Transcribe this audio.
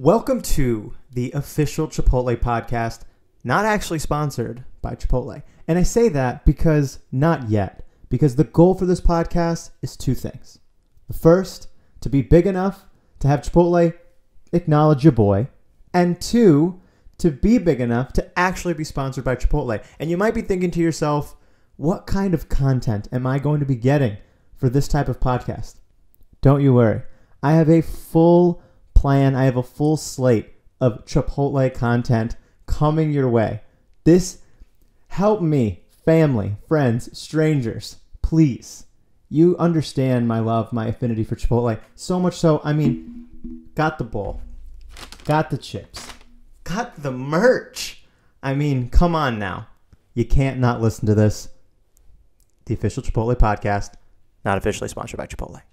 Welcome to the official Chipotle podcast, not actually sponsored by Chipotle. And I say that because not yet, because the goal for this podcast is two things. The first, to be big enough to have Chipotle acknowledge your boy, and two, to be big enough to actually be sponsored by Chipotle. And you might be thinking to yourself, what kind of content am I going to be getting for this type of podcast? Don't you worry. I have a full plan. I have a full slate of Chipotle content coming your way. This, help me, family, friends, strangers, please. You understand my love, my affinity for Chipotle. So much so, I mean, got the bowl, got the chips, got the merch. I mean, come on now. You can't not listen to this. The official Chipotle podcast, not officially sponsored by Chipotle.